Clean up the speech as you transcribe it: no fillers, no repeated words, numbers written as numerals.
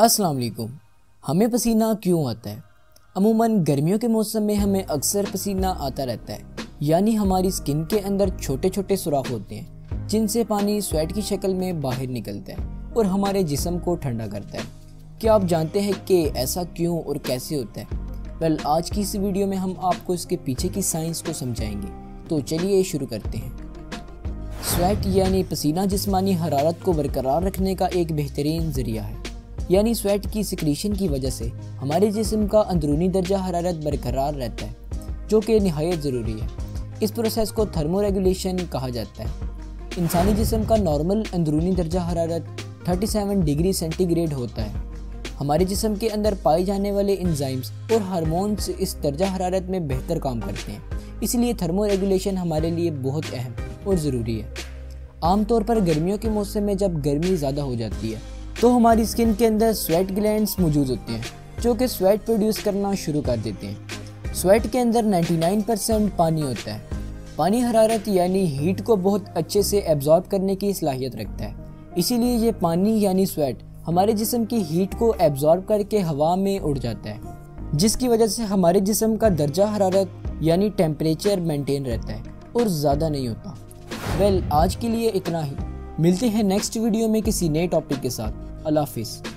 अस्सलाम वालेकुम। हमें पसीना क्यों आता है? अमूमन गर्मियों के मौसम में हमें अक्सर पसीना आता रहता है, यानी हमारी स्किन के अंदर छोटे छोटे सुराख होते हैं जिनसे पानी स्वेट की शक्ल में बाहर निकलता है और हमारे जिस्म को ठंडा करता है। क्या आप जानते हैं कि ऐसा क्यों और कैसे होता है? वेल, आज की इस वीडियो में हम आपको इसके पीछे की साइंस को समझाएंगे, तो चलिए शुरू करते हैं। स्वेट यानी पसीना जिस्मानी हरारत को बरकरार रखने का एक बेहतरीन ज़रिया है, यानी स्वेट की सिक्रीशन की वजह से हमारे जिस्म का अंदरूनी दर्जा हरारत बरकरार रहता है, जो कि नहायत ज़रूरी है। इस प्रोसेस को थर्मोरेगुलेशन कहा जाता है। इंसानी जिस्म का नॉर्मल अंदरूनी दर्जा हरारत 37 डिग्री सेंटीग्रेड होता है। हमारे जिस्म के अंदर पाए जाने वाले एंजाइम्स और हार्मोन्स इस दर्जा हरारत में बेहतर काम करते हैं, इसलिए थर्मोरेगुलेशन हमारे लिए बहुत अहम और ज़रूरी है। आमतौर पर गर्मियों के मौसम में जब गर्मी ज़्यादा हो जाती है तो हमारी स्किन के अंदर स्वेट ग्लैंड्स मौजूद होते हैं, जो कि स्वेट प्रोड्यूस करना शुरू कर देते हैं। स्वेट के अंदर 99% पानी होता है। पानी हरारत यानी हीट को बहुत अच्छे से एब्जॉर्ब करने की सलाहियत रखता है, इसीलिए ये पानी यानी स्वेट हमारे जिस्म की हीट को एब्जॉर्ब करके हवा में उड़ जाता है, जिसकी वजह से हमारे जिस्म का दर्जा हरारत यानी टेम्परेचर मेंटेन रहता है और ज़्यादा नहीं होता। वेल, आज के लिए इतना ही। मिलते हैं नेक्स्ट वीडियो में किसी नए टॉपिक के साथ। अल्लाह हाफिज़।